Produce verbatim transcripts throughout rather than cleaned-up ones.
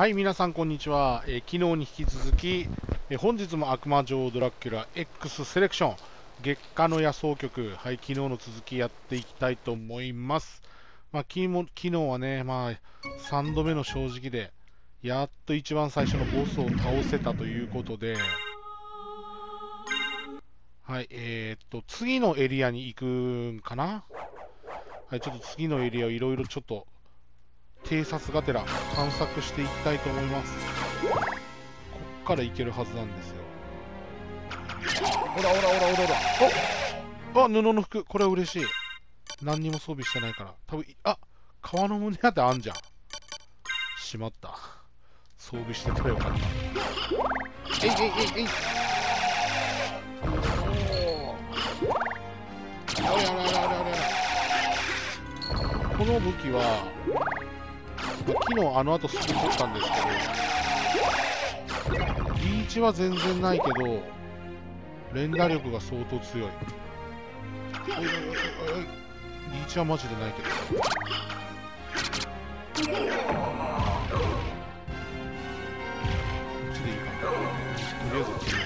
はい、皆さんこんにちは。えー、昨日に引き続き、えー、本日も悪魔城ドラキュラ エックス セレクション月下の野草局、はい、昨日の続きやっていきたいと思います。まあ、きも昨日はね、まあ、さんどめの正直でやっと一番最初のボスを倒せたということで、はい、えー、っと次のエリアに行くんかな。はい、ちょっと次のエリアをいろいろちょっと偵察がてら探索していきたいと思います。こっから行けるはずなんですよ。おらおらおらおらおら。おあ、布の服、これは嬉しい。何にも装備してないから、多分あ、革の胸当てあんじゃん。しまった、装備してくれよかった。えいえいえいえい。おお、あれあれあれあれあれ。この武器は昨日あのあとすぐ取ったんですけど、リーチは全然ないけど連打力が相当強い。おいおいおいおい、リーチはマジでないけど、こっちでいいかな。とりあえずこっちで。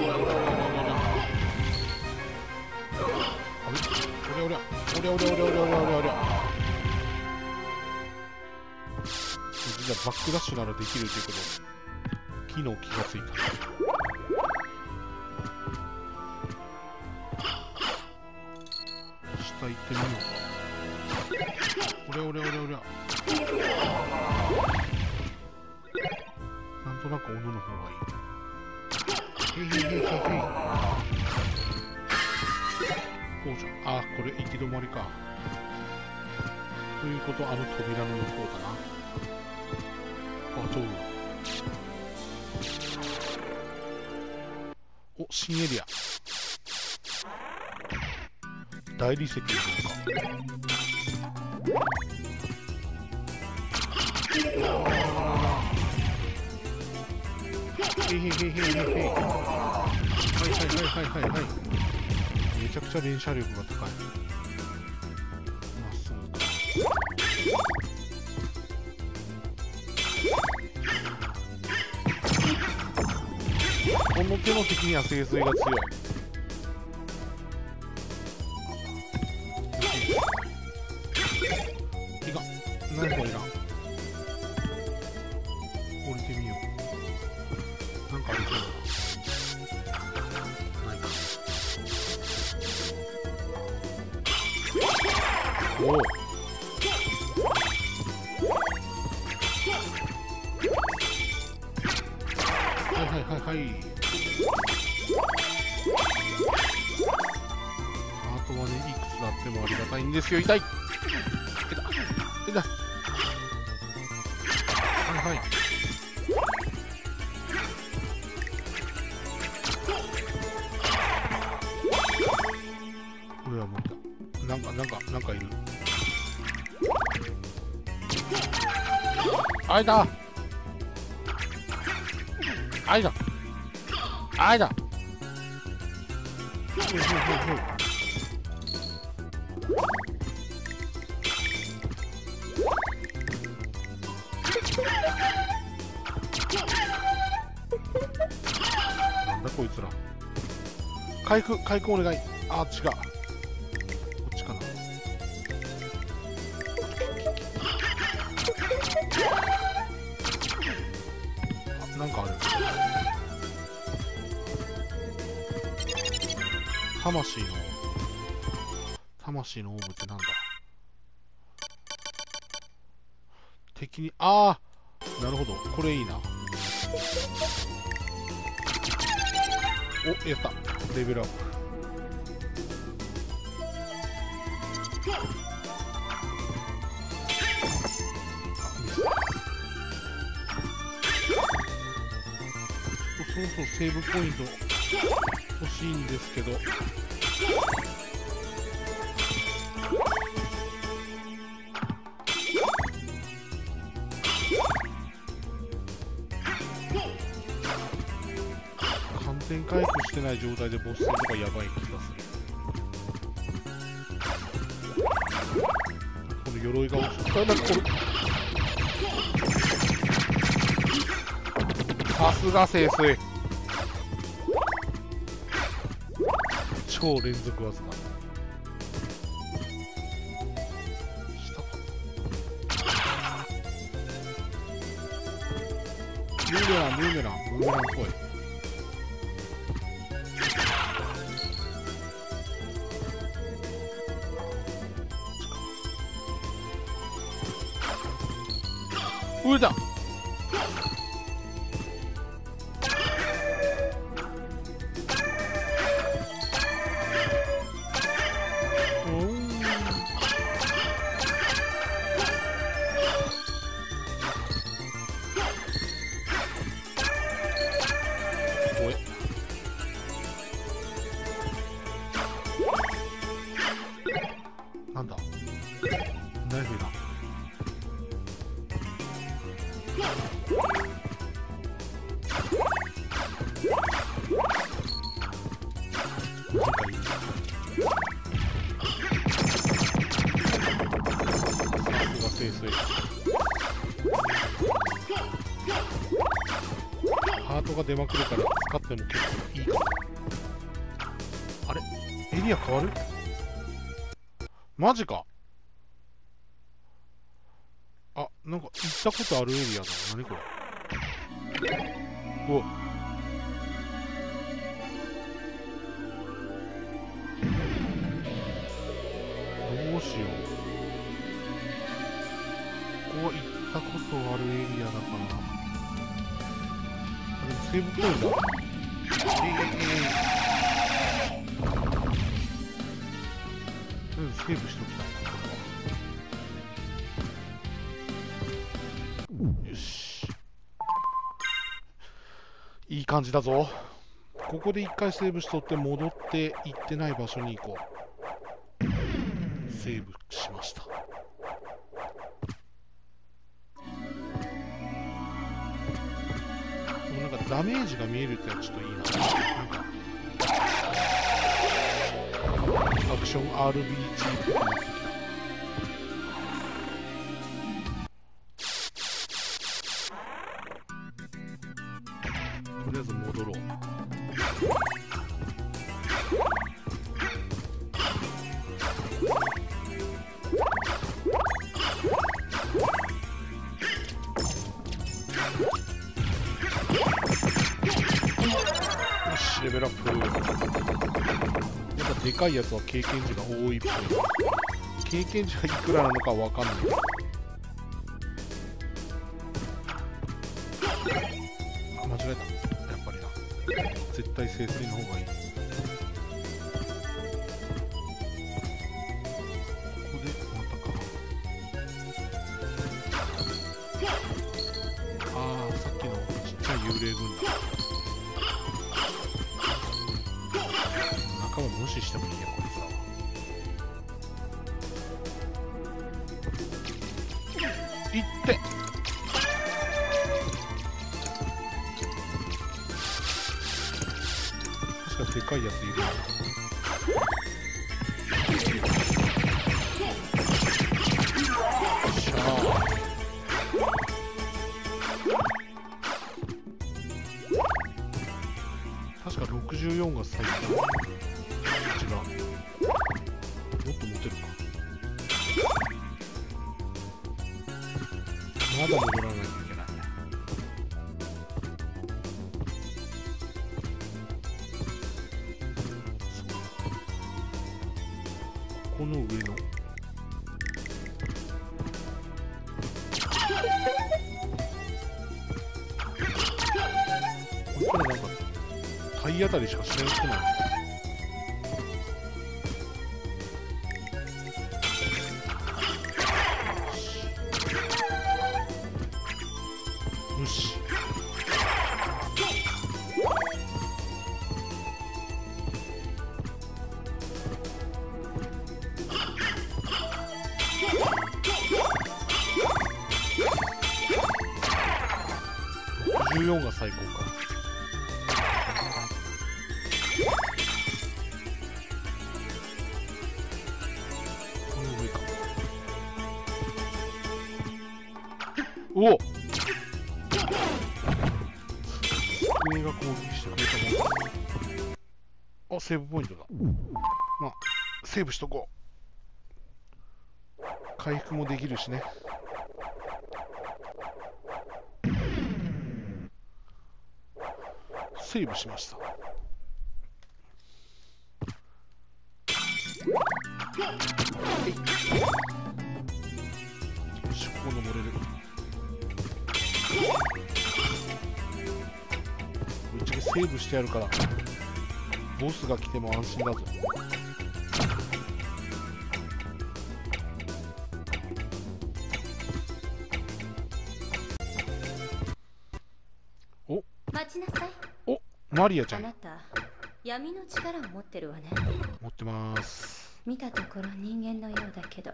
あれ、おりゃおりゃおりゃおりゃおりゃおりゃおりゃおりゃ。じゃあバックダッシュならできるということで、昨日気がついた。下行ってみようか。おりゃおりゃおりゃおりゃ。なんとなく斧の方がいい。へいへいへいへいへい。こうじゃん。あ、これ行き止まりか。ということはあの扉の向こうだな。お、新エリア大理石の方か。へいへいへいへいへいへい。はいはいはいはいはいはい。めちゃくちゃ連射力が高い。まっすぐか。表の敵には精髄が強い。いかん、何これいらん。降りてみよう。なんかありそうだな。ないか。おお、はいはいはいはい。あとはね、いくつだったかな。あってもありがたいんですよ。痛い。痛い。痛い。はいはい。これはまた、なんか、なんか、なんかいる。あいだ。あいだ。あいだ。ふいふいふいふい。なんだこいつら。回復、回復お願い。あー、違う。こっちかな。あ、なんかある。魂の魂のオーブってなんだ。敵に、ああ、なるほど、これいいな。お、やった、レベルアップ。そろそろセーブポイント欲しいんですけど、こう完全回復してない状態でボス戦とかやばい気がする。この鎧が落ちた。なんかこれさすが清水。超連続技だ。ブーメラン、ブーメラン、ブーメランっぽい。うだ。なんだナイフだ。ハートが出まくるから使っても結構いいかも。あれエリア変わる？マジか。あ、なんか行ったことあるエリアだ。何これ。うわどうしよう。ここは行ったことあるエリアだからでもセーブポイントだ。とりあえずセーブしときたい。よしいい感じだぞ。ここで一回セーブしとって戻って行ってない場所に行こう。セーブしました。ダメージが見えるってのはちょっといいな。なんかアクション アールビージー っぽくなってきた。とりあえず戻ろう。レベルアップ。なんかでかいやつは経験値が多いっぽい。経験値がいくらなのかわかんない。あ、間違えた。やっぱりな。絶対清水の方がいい。ここでまたかな。あー、さっきのちっちゃい幽霊軍団。無視してもいいよこいつは。いって確かでかいやついるな。よっしゃ確かろくじゅうよんが最高。まだ戻らないといけない。この上のこれなんか体当たりしかしない人なの。ろくじゅうよんが最高か。この上か。おおめが攻撃してくれたもん。あ、セーブポイントだ。まあ、セーブしとこう。回復もできるしね。セーブしました。よし、ここ登れる。ぶっちゃけセーブしてやるからボスが来ても安心だぞ。お、待ちなさい。お、マリアちゃん。あなた闇の力を持ってるわね。持ってまーす。見たところ人間のようだけど、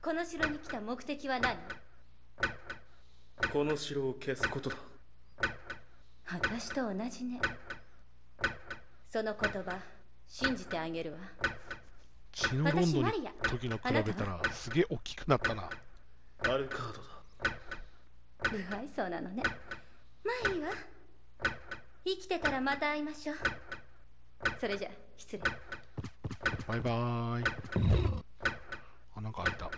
この城に来た目的は何？この城を消すことだ。私と同じね。その言葉信じてあげるわ。血のボンドの時の比べたらすげえ大きくなったな。アルカードだ。不愛想なのね。まあいいわ。生きてたらまた会いましょう。それじゃ失礼。バイバーイ。あ、なんか開いた。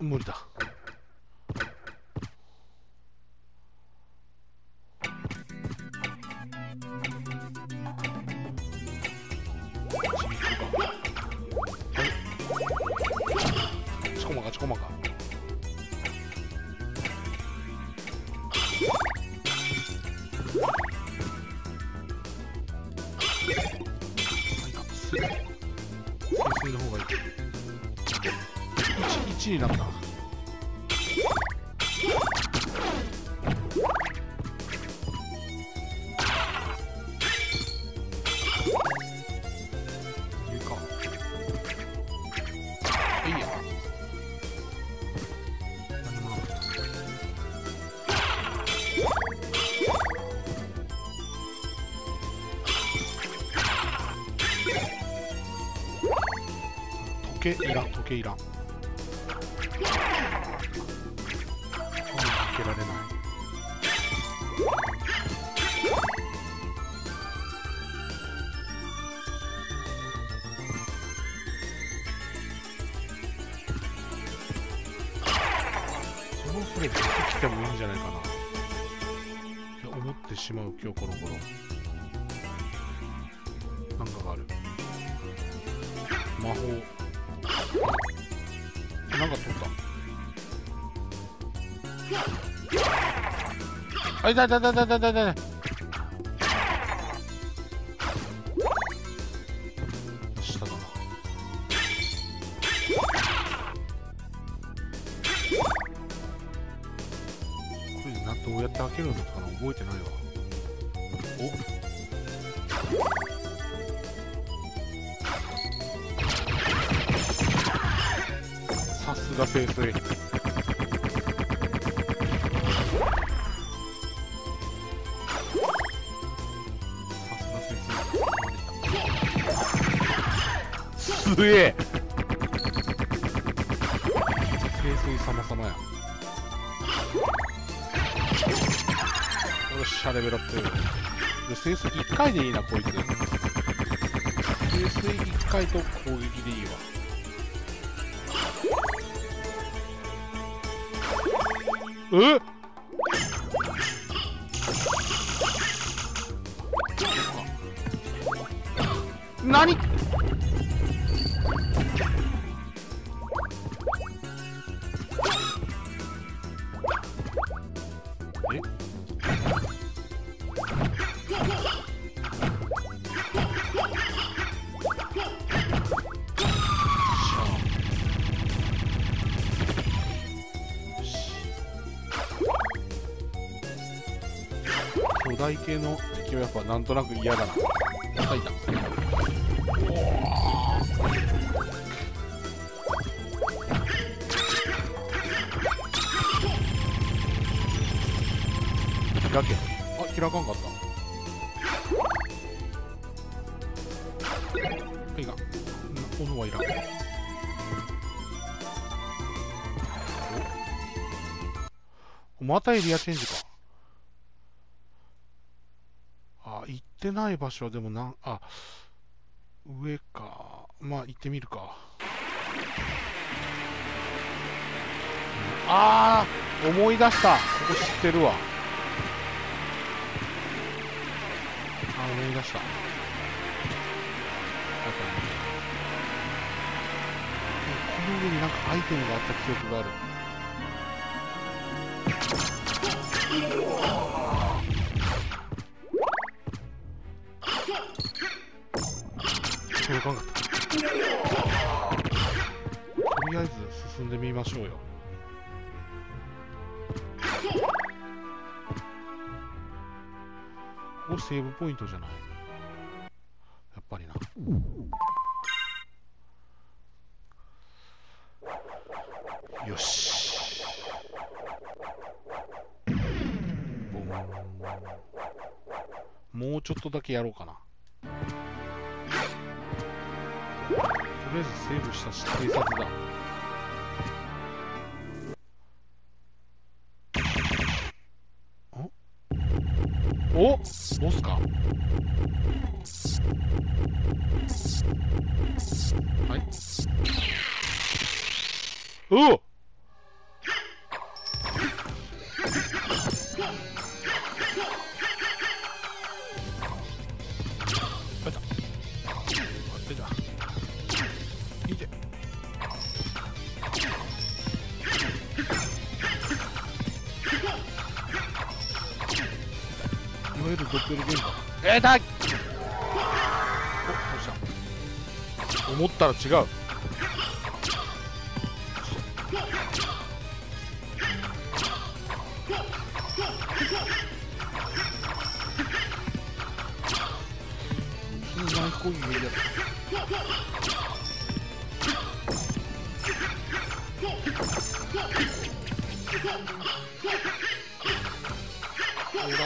無理だ。ちこまかちこまか。いちになった。時計いらん、時計いらん。しまう今日この頃なんかがある。魔法なんか取った。あ、痛い痛い痛い痛い痛い痛い。下だな。これでなんどうやって開けるのかな、覚えてないわ。お、こさすが清水。すげえ清水様様や。よっしゃ、レベルアップ。清水いっかいでいいな、こいつ。清水いっかいと攻撃でいいわ。えっ、何、巨大系の敵はやっぱなんとなく嫌だな。叩いた。開け。あ、開かんかった。いいか。斧はいらん。またエリアチェンジか。ってない場所はでもなん、あ、上か。まあ行ってみるか。あー、思い出した。ここ知ってるわ。あ、思い出した。この上になんかアイテムがあった記憶がある。分かんなかった。とりあえず進んでみましょうよ。お、セーブポイントじゃない。やっぱりな。よし。もうちょっとだけやろうかな。とりあえずセーブしたし、偵察だ。お、ボスか。はい。うお、えだっ、思ったら違う。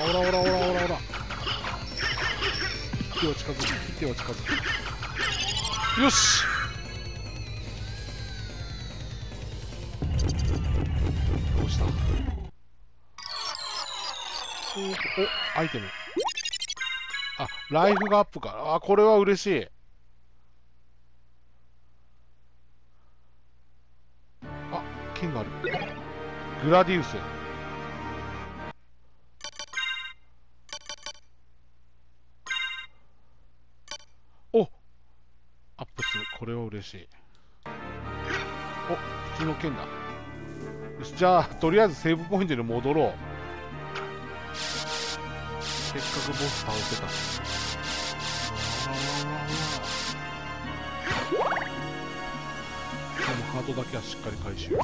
オラオラオラオラオラオラ、手を近づく、手を近づく。よし、どうした。お、アイテム、あ、ライフがアップか。あ、これは嬉しい。あ、剣がある。グラディウス、これは嬉しい。お、普通の剣だ。よし、じゃあとりあえずセーブポイントに戻ろう。せっかくボス倒せたし。でもハートだけはしっかり回収。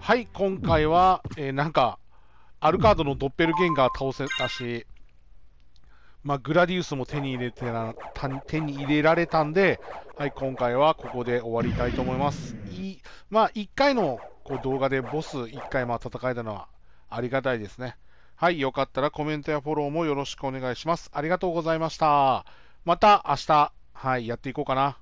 はい、今回は、えー、なんかアルカードのドッペルゲンガー倒せたし、まあ、グラディウスも手に入れてな、手に入れられたんで、はい、今回はここで終わりたいと思います。いまあ、いっかいのこう動画でボスいっかいまあ戦えたのはありがたいですね。はい、よかったらコメントやフォローもよろしくお願いします。ありがとうございました。また明日、はい、やっていこうかな。